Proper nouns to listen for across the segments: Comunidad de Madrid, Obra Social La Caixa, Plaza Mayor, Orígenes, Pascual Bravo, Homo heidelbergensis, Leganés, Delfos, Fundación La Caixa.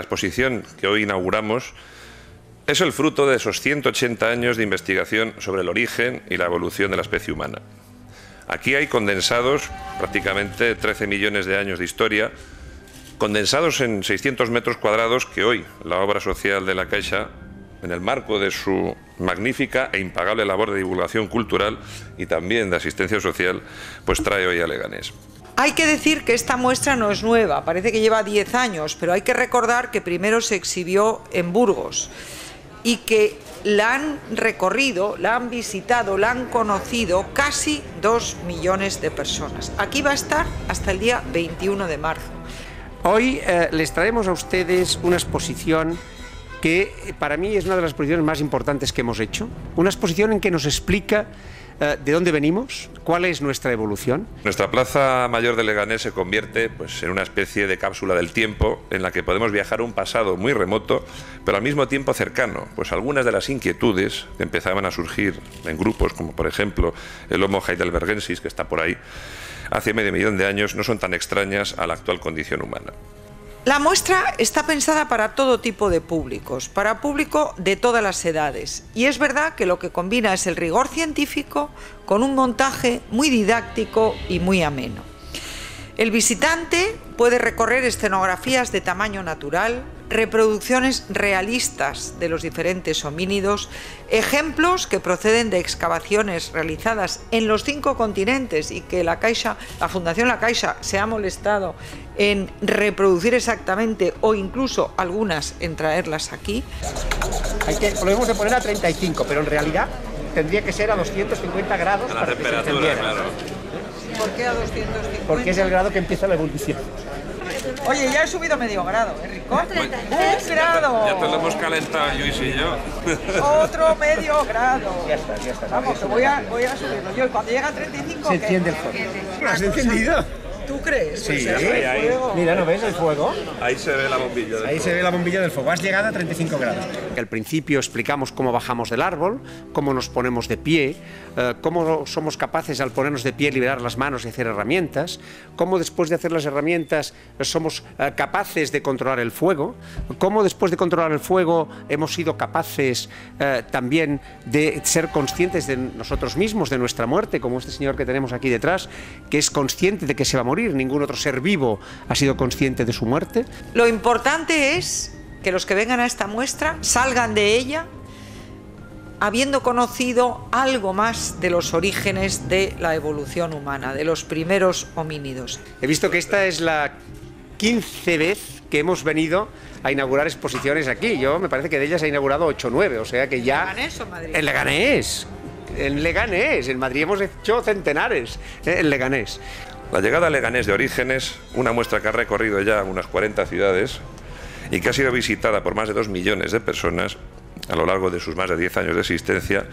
La exposición que hoy inauguramos es el fruto de esos 180 años de investigación sobre el origen y la evolución de la especie humana. Aquí hay condensados prácticamente 13 millones de años de historia, condensados en 600 metros cuadrados que hoy la Obra Social de La Caixa, en el marco de su magnífica e impagable labor de divulgación cultural y también de asistencia social, pues trae hoy a Leganés. Hay que decir que esta muestra no es nueva, parece que lleva 10 años, pero hay que recordar que primero se exhibió en Burgos y que la han recorrido, la han visitado, la han conocido casi 2 millones de personas. Aquí va a estar hasta el día 21 de marzo. Hoy les traemos a ustedes una exposición que para mí es una de las exposiciones más importantes que hemos hecho. Una exposición en que nos explica de dónde venimos, cuál es nuestra evolución. Nuestra Plaza Mayor de Leganés se convierte pues, en una especie de cápsula del tiempo en la que podemos viajar a un pasado muy remoto, pero al mismo tiempo cercano. Pues algunas de las inquietudes que empezaban a surgir en grupos, como por ejemplo el Homo heidelbergensis, que está por ahí, hace medio millón de años, no son tan extrañas a la actual condición humana. La muestra está pensada para todo tipo de públicos, para público de todas las edades, y es verdad que lo que combina es el rigor científico con un montaje muy didáctico y muy ameno. El visitante puede recorrer escenografías de tamaño natural, reproducciones realistas de los diferentes homínidos, ejemplos que proceden de excavaciones realizadas en los 5 continentes y que la Caixa, la Fundación La Caixa se ha molestado en reproducir exactamente o incluso algunas en traerlas aquí. Lo debemos de poner a 35, pero en realidad tendría que ser a 250 grados. A la temperatura, claro. ¿Por qué a 250? Porque es el grado que empieza la evolución. Oye, ya he subido medio grado, ¿eh, Rico? 33 grados. Ya te lo hemos calentado, Luis y yo. Otro medio grado. Ya está. Vamos, que voy a subirlo yo. Cuando llega a 35... Se enciende el fuego. ¿Lo has encendido? ¿Tú crees? Sí, ahí. Mira, ¿no ves el fuego? Ahí se ve la bombilla del fuego. Ahí se ve la bombilla del fuego. Has llegado a 35 grados. Al principio explicamos cómo bajamos del árbol, cómo nos ponemos de pie, cómo somos capaces al ponernos de pie liberar las manos y hacer herramientas, cómo después de hacer las herramientas somos capaces de controlar el fuego, cómo después de controlar el fuego hemos sido capaces también de ser conscientes de nosotros mismos, de nuestra muerte, como este señor que tenemos aquí detrás, que es consciente de que se va a morir, ningún otro ser vivo ha sido consciente de su muerte. Lo importante es que los que vengan a esta muestra salgan de ella habiendo conocido algo más de los orígenes de la evolución humana, de los primeros homínidos. He visto que esta es la 15ª vez que hemos venido a inaugurar exposiciones aquí. Yo me parece que de ellas he inaugurado 8 o 9, o sea que ya... ¿En Leganés o Madrid? En Leganés. En Leganés. En Madrid hemos hecho centenares. En Leganés. La llegada a Leganés de Orígenes, una muestra que ha recorrido ya unas 40 ciudades... y que ha sido visitada por más de 2 millones de personas a lo largo de sus más de 10 años de existencia,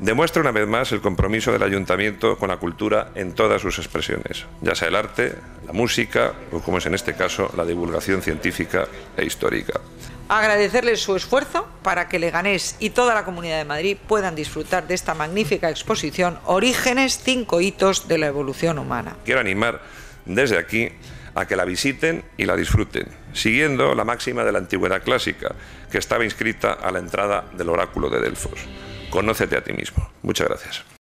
demuestra una vez más el compromiso del Ayuntamiento con la cultura en todas sus expresiones, ya sea el arte, la música o, como es en este caso, la divulgación científica e histórica. Agradecerles su esfuerzo para que Leganés y toda la Comunidad de Madrid puedan disfrutar de esta magnífica exposición Orígenes, 5 hitos de la evolución humana. Quiero animar desde aquí a que la visiten y la disfruten, siguiendo la máxima de la antigüedad clásica, que estaba inscrita a la entrada del oráculo de Delfos. Conócete a ti mismo. Muchas gracias.